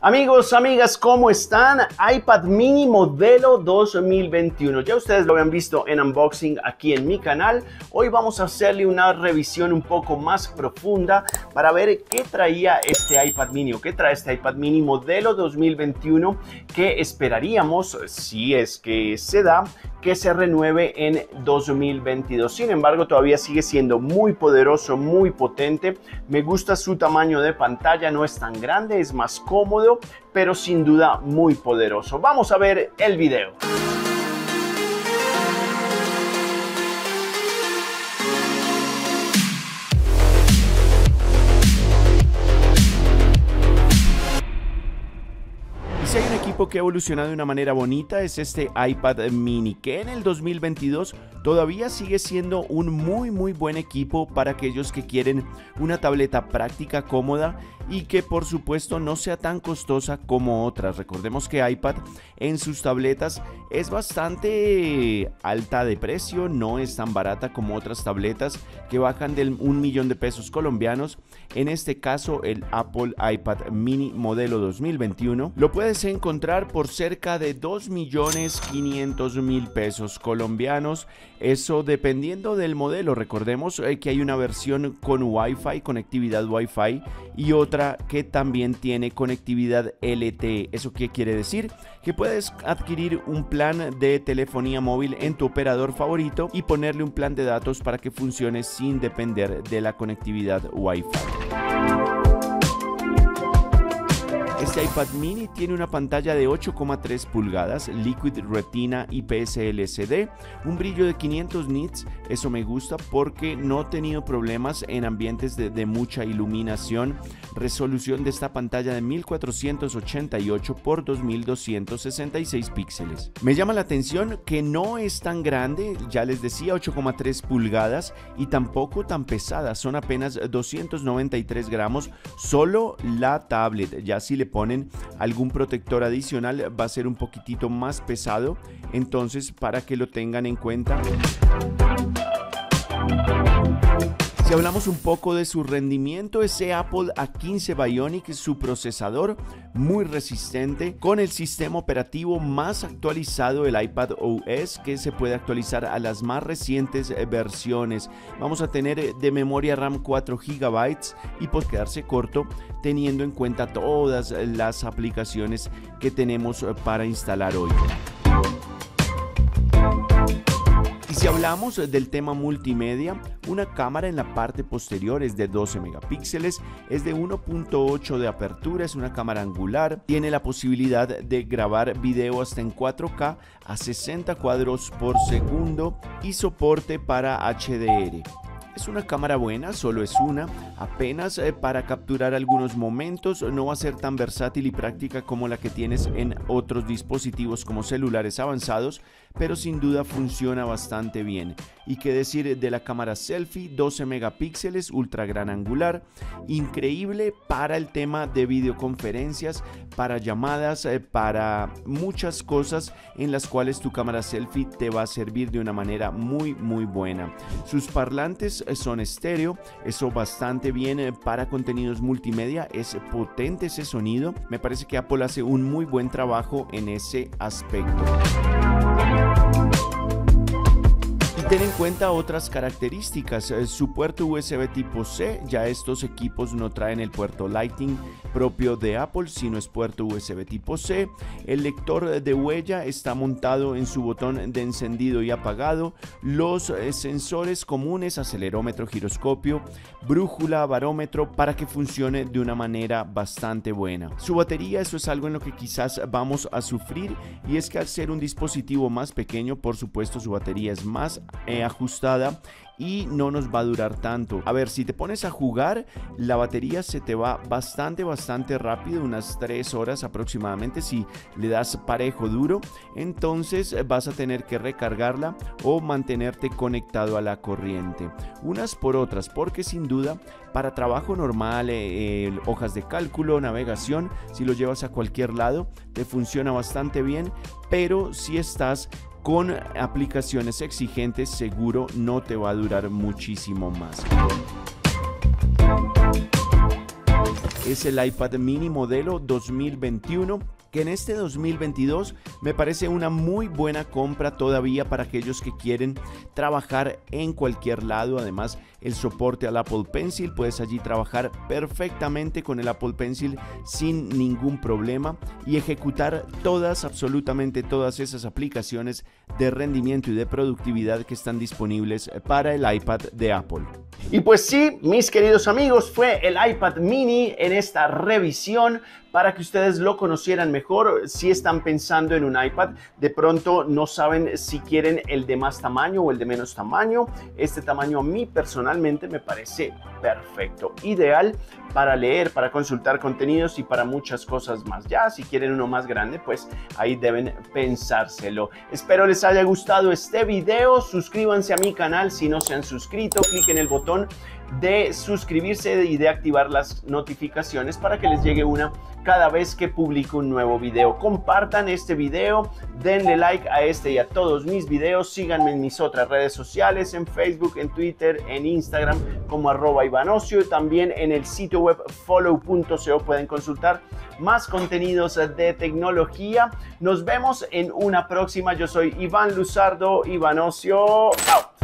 Amigos, amigas, ¿cómo están? iPad Mini modelo 2021. Ya ustedes lo habían visto en unboxing aquí en mi canal. Hoy vamos a hacerle una revisión un poco más profunda para ver qué traía este iPad Mini o qué trae este iPad Mini modelo 2021 que esperaríamos, si es que se da, que se renueve en 2022. Sin embargo, todavía sigue siendo muy poderoso, muy potente. Me gusta su tamaño de pantalla, no es tan grande, es más cómodo, pero sin duda muy poderoso. Vamos a ver el video. Que ha evolucionado de una manera bonita es este iPad Mini, que en el 2022 todavía sigue siendo un muy buen equipo para aquellos que quieren una tableta práctica, cómoda y que por supuesto no sea tan costosa como otras. Recordemos que iPad en sus tabletas es bastante alta de precio, no es tan barata como otras tabletas que bajan del 1.000.000 de pesos colombianos. En este caso, el Apple iPad Mini modelo 2021 lo puedes encontrar por cerca de 2.500.000 pesos colombianos, eso dependiendo del modelo. Recordemos que hay una versión con Wi-Fi, conectividad Wi-Fi, y otra que también tiene conectividad LTE. ¿Eso qué quiere decir? Que puedes adquirir un plan de telefonía móvil en tu operador favorito y ponerle un plan de datos para que funcione sin depender de la conectividad Wi-Fi. Este iPad Mini tiene una pantalla de 8,3 pulgadas, Liquid Retina IPS LCD, un brillo de 500 nits, eso me gusta porque no he tenido problemas en ambientes de mucha iluminación. Resolución de esta pantalla de 1488 por 2266 píxeles. Me llama la atención que no es tan grande, ya les decía, 8,3 pulgadas y tampoco tan pesada, son apenas 293 gramos, solo la tablet. Ya si le ponen algún protector adicional va a ser un poquitito más pesado, entonces para que lo tengan en cuenta. Si hablamos un poco de su rendimiento, ese Apple A15 Bionic, su procesador muy resistente, con el sistema operativo más actualizado, el iPad OS, que se puede actualizar a las más recientes versiones. Vamos a tener de memoria RAM 4 GB y por quedarse corto teniendo en cuenta todas las aplicaciones que tenemos para instalar hoy. Y si hablamos del tema multimedia, una cámara en la parte posterior es de 12 megapíxeles, es de 1.8 de apertura, es una cámara angular, tiene la posibilidad de grabar video hasta en 4K a 60 cuadros por segundo y soporte para HDR. Es una cámara buena, solo es una, apenas para capturar algunos momentos, no va a ser tan versátil y práctica como la que tienes en otros dispositivos como celulares avanzados, pero sin duda funciona bastante bien. Y qué decir de la cámara selfie, 12 megapíxeles, ultra gran angular, increíble para el tema de videoconferencias, para llamadas, para muchas cosas en las cuales tu cámara selfie te va a servir de una manera muy buena. Sus parlantes son estéreo, eso bastante bien para contenidos multimedia, es potente ese sonido, me parece que Apple hace un muy buen trabajo en ese aspecto. Ten en cuenta otras características, su puerto USB tipo C, ya estos equipos no traen el puerto Lightning propio de Apple, sino es puerto USB tipo C, el lector de huella está montado en su botón de encendido y apagado, los sensores comunes, acelerómetro, giroscopio, brújula, barómetro, para que funcione de una manera bastante buena. Su batería, eso es algo en lo que quizás vamos a sufrir, y es que al ser un dispositivo más pequeño, por supuesto su batería es más ajustada y no nos va a durar tanto. A ver, si te pones a jugar, la batería se te va bastante rápido, unas 3 horas aproximadamente si le das parejo duro, entonces vas a tener que recargarla o mantenerte conectado a la corriente. Unas por otras, porque sin duda para trabajo normal, hojas de cálculo, navegación, si lo llevas a cualquier lado, te funciona bastante bien, pero si estás con aplicaciones exigentes, seguro no te va a durar muchísimo más. es el iPad Mini modelo 2021, que en este 2022 me parece una muy buena compra todavía para aquellos que quieren trabajar en cualquier lado. Además, el soporte al Apple Pencil, puedes allí trabajar perfectamente con el Apple Pencil sin ningún problema y ejecutar todas, absolutamente todas esas aplicaciones de rendimiento y de productividad que están disponibles para el iPad de Apple. Y pues sí, mis queridos amigos, fue el iPad Mini en esta revisión para que ustedes lo conocieran mejor. Si están pensando en un iPad, de pronto no saben si quieren el de más tamaño o el de menos tamaño. Este tamaño a mí personalmente me parece perfecto, ideal para leer, para consultar contenidos y para muchas cosas más. Ya si quieren uno más grande, pues ahí deben pensárselo. Espero les haya gustado este video. Suscríbanse a mi canal si no se han suscrito, cliquen el botón de suscribirse y de activar las notificaciones para que les llegue una cada vez que publico un nuevo video. Compartan este video, denle like a este y a todos mis videos, síganme en mis otras redes sociales, en Facebook, en Twitter, en Instagram como @ivanocio, también en el sitio web follow.co pueden consultar más contenidos de tecnología. Nos vemos en una próxima. Yo soy Iván Luzardo, Ivanocio, ¡au!